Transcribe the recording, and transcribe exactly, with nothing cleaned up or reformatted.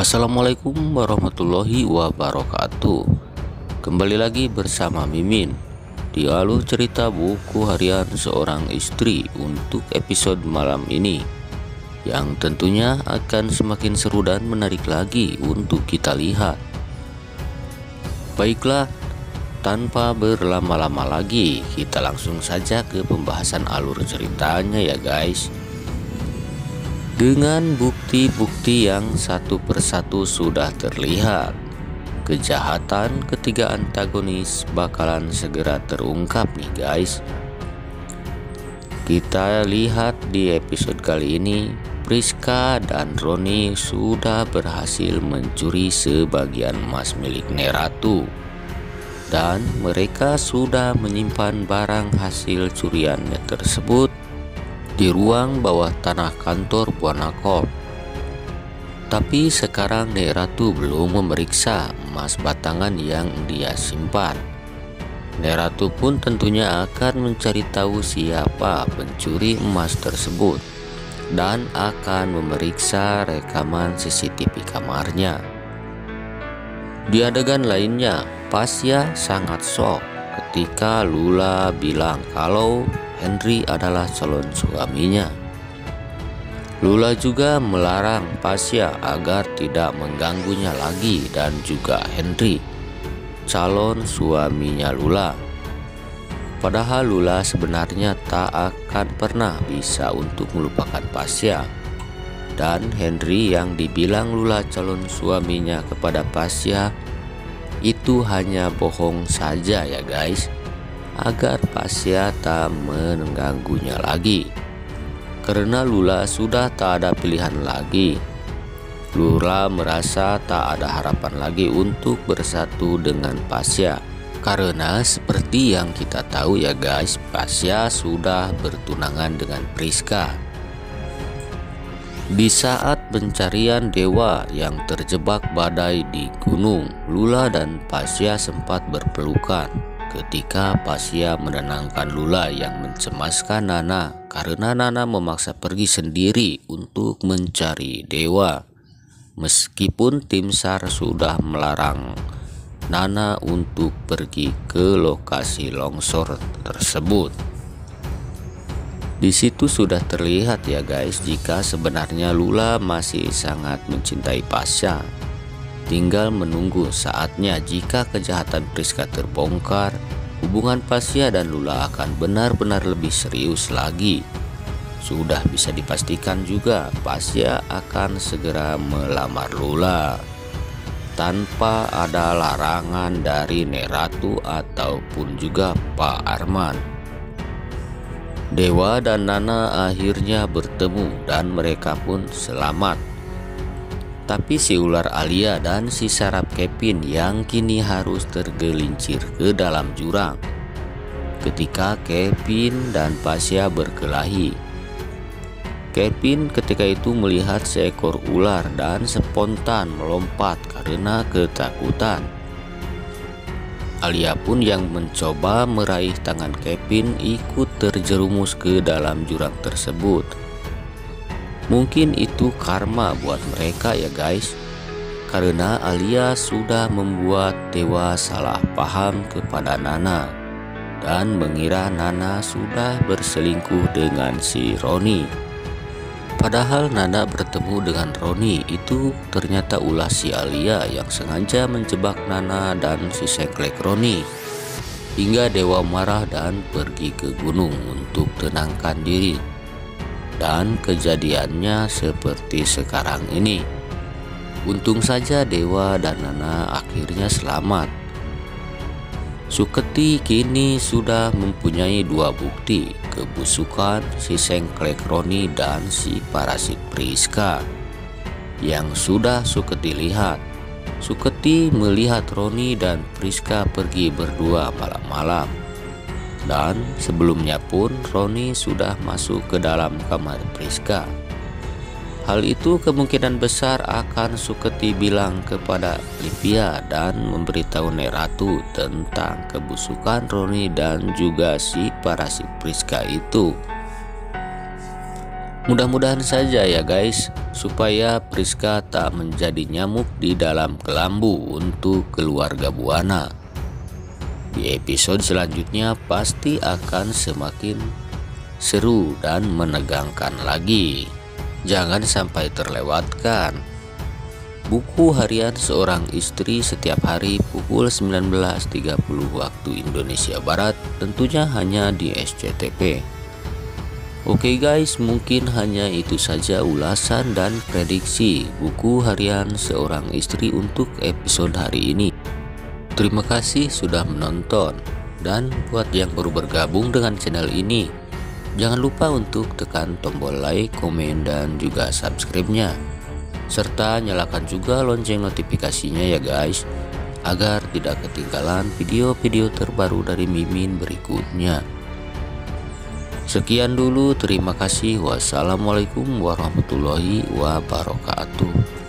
Assalamualaikum warahmatullahi wabarakatuh. Kembali lagi bersama Mimin di alur cerita buku harian seorang istri untuk episode malam ini, yang tentunya akan semakin seru dan menarik lagi untuk kita lihat. Baiklah, tanpa berlama-lama lagi, kita langsung saja ke pembahasan alur ceritanya ya guys. Dengan bukti-bukti yang satu persatu sudah terlihat, kejahatan ketiga antagonis bakalan segera terungkap nih guys. Kita lihat di episode kali ini, Priska dan Roni sudah berhasil mencuri sebagian emas milik Neeratu, dan mereka sudah menyimpan barang hasil curiannya tersebut di ruang bawah tanah kantor Buana Corp. Tapi sekarang Neeratu belum memeriksa emas batangan yang dia simpan. Neeratu pun tentunya akan mencari tahu siapa pencuri emas tersebut dan akan memeriksa rekaman C C T V kamarnya. Di adegan lainnya, Pasha sangat shock ketika Lula bilang kalau Henry adalah calon suaminya. Lula juga melarang Pasha agar tidak mengganggunya lagi dan juga Henry, calon suaminya Lula. Padahal Lula sebenarnya tak akan pernah bisa untuk melupakan Pasha, dan Henry yang dibilang Lula calon suaminya kepada Pasha itu hanya bohong saja ya guys, agar Pasha tak mengganggunya lagi, karena Lula sudah tak ada pilihan lagi. Lula merasa tak ada harapan lagi untuk bersatu dengan Pasha, karena seperti yang kita tahu ya guys, Pasha sudah bertunangan dengan Priska. Di saat pencarian Dewa yang terjebak badai di gunung, Lula dan Pasha sempat berpelukan ketika Pasha menenangkan Lula yang mencemaskan Nana, karena Nana memaksa pergi sendiri untuk mencari Dewa, meskipun tim SAR sudah melarang Nana untuk pergi ke lokasi longsor tersebut. Di situ sudah terlihat ya guys, jika sebenarnya Lula masih sangat mencintai Pasha. Tinggal menunggu saatnya jika kejahatan Priska terbongkar, hubungan Pasha dan Lula akan benar-benar lebih serius lagi. Sudah bisa dipastikan juga Pasha akan segera melamar Lula tanpa ada larangan dari Neeratu ataupun juga Pak Arman. Dewa dan Nana akhirnya bertemu dan mereka pun selamat. Tapi si ular Alia dan si Sarap Kepin yang kini harus tergelincir ke dalam jurang ketika Kepin dan Pasha berkelahi. Kepin ketika itu melihat seekor ular dan spontan melompat karena ketakutan. Alia pun yang mencoba meraih tangan Kepin ikut terjerumus ke dalam jurang tersebut. Mungkin itu karma buat mereka ya guys, karena Alia sudah membuat Dewa salah paham kepada Nana dan mengira Nana sudah berselingkuh dengan si Roni. Padahal Nana bertemu dengan Roni itu ternyata ulah si Alia yang sengaja menjebak Nana dan si seklek Roni, hingga Dewa marah dan pergi ke gunung untuk tenangkan diri. Dan kejadiannya seperti sekarang ini. Untung saja Dewa dan Nana akhirnya selamat. Suketi kini sudah mempunyai dua bukti, kebusukan si sengklek Roni dan si parasit Priska, yang sudah Suketi lihat. Suketi melihat Roni dan Priska pergi berdua malam-malam, dan sebelumnya pun Roni sudah masuk ke dalam kamar Priska. Hal itu kemungkinan besar akan Suketi bilang kepada Lipia dan memberitahu Neeratu tentang kebusukan Roni dan juga si parasit Priska itu. Mudah-mudahan saja ya guys, supaya Priska tak menjadi nyamuk di dalam kelambu untuk keluarga Buana. Di episode selanjutnya pasti akan semakin seru dan menegangkan lagi. Jangan sampai terlewatkan. Buku harian seorang istri setiap hari pukul sembilan belas tiga puluh waktu Indonesia Barat, tentunya hanya di S C T V. Oke guys, mungkin hanya itu saja ulasan dan prediksi buku harian seorang istri untuk episode hari ini. Terima kasih sudah menonton, dan buat yang baru bergabung dengan channel ini, jangan lupa untuk tekan tombol like, komen, dan juga subscribe-nya, serta nyalakan juga lonceng notifikasinya ya guys, agar tidak ketinggalan video-video terbaru dari Mimin berikutnya. Sekian dulu, terima kasih. Wassalamualaikum warahmatullahi wabarakatuh.